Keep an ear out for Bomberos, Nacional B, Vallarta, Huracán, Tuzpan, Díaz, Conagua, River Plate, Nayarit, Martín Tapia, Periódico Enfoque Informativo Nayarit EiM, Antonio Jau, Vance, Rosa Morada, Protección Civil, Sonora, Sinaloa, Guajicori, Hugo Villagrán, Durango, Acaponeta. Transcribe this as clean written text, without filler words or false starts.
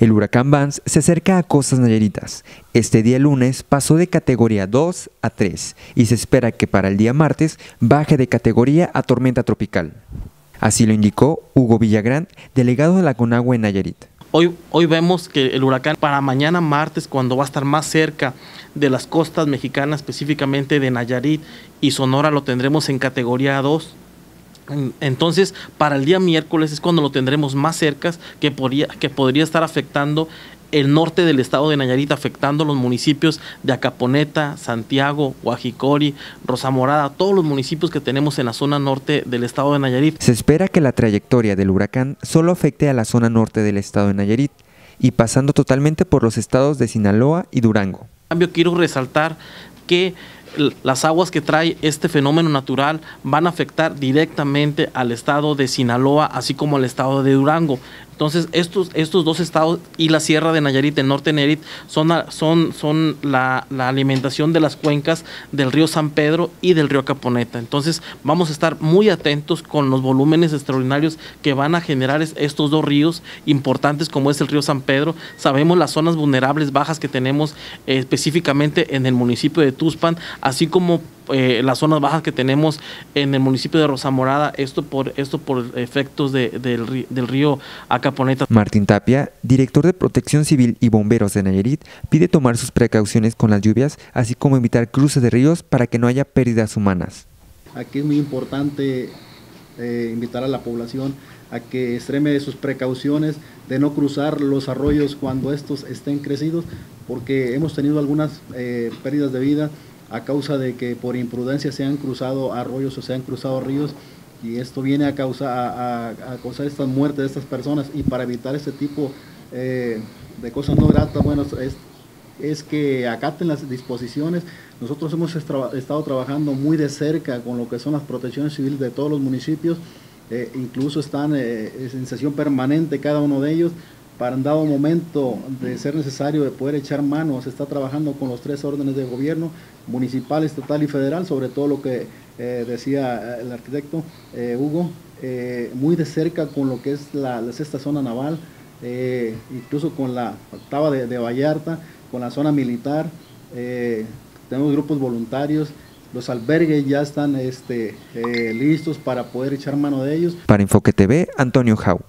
El huracán Vance se acerca a costas nayaritas. Este día lunes pasó de categoría 2 a 3 y se espera que para el día martes baje de categoría a tormenta tropical. Así lo indicó Hugo Villagrán, delegado de la Conagua en Nayarit. Hoy vemos que el huracán para mañana martes, cuando va a estar más cerca de las costas mexicanas, específicamente de Nayarit y Sonora, lo tendremos en categoría 2. Entonces, para el día miércoles es cuando lo tendremos más cerca, que podría estar afectando el norte del estado de Nayarit, afectando los municipios de Acaponeta, Santiago, Guajicori, Rosa Morada, todos los municipios que tenemos en la zona norte del estado de Nayarit. Se espera que la trayectoria del huracán solo afecte a la zona norte del estado de Nayarit y pasando totalmente por los estados de Sinaloa y Durango. En cambio, quiero resaltar que las aguas que trae este fenómeno natural van a afectar directamente al estado de Sinaloa, así como al estado de Durango. Entonces, estos dos estados y la sierra de Nayarit, el norte de Nayarit, son la alimentación de las cuencas del río San Pedro y del río Acaponeta. Entonces, vamos a estar muy atentos con los volúmenes extraordinarios que van a generar estos dos ríos importantes como es el río San Pedro. Sabemos las zonas vulnerables bajas que tenemos específicamente en el municipio de Tuzpan, así como las zonas bajas que tenemos en el municipio de Rosa Morada, esto por efectos del río Acaponeta. Martín Tapia, director de Protección Civil y Bomberos de Nayarit, pide tomar sus precauciones con las lluvias, así como evitar cruces de ríos para que no haya pérdidas humanas. Aquí es muy importante invitar a la población a que extreme sus precauciones de no cruzar los arroyos cuando estos estén crecidos, porque hemos tenido algunas pérdidas de vida a causa de que por imprudencia se han cruzado arroyos o se han cruzado ríos, y esto viene a causar estas muertes de estas personas. Y para evitar este tipo de cosas no gratas, bueno, es que acaten las disposiciones. Nosotros hemos estado trabajando muy de cerca con lo que son las protecciones civiles de todos los municipios, incluso están en sesión permanente cada uno de ellos, para en dado momento de ser necesario de poder echar mano. Se está trabajando con los tres órdenes de gobierno, municipal, estatal y federal, sobre todo lo que decía el arquitecto Hugo, muy de cerca con lo que es la sexta zona naval, incluso con la octava de Vallarta, con la zona militar, tenemos grupos voluntarios. Los albergues ya están listos para poder echar mano de ellos. Para Enfoque TV, Antonio Jau.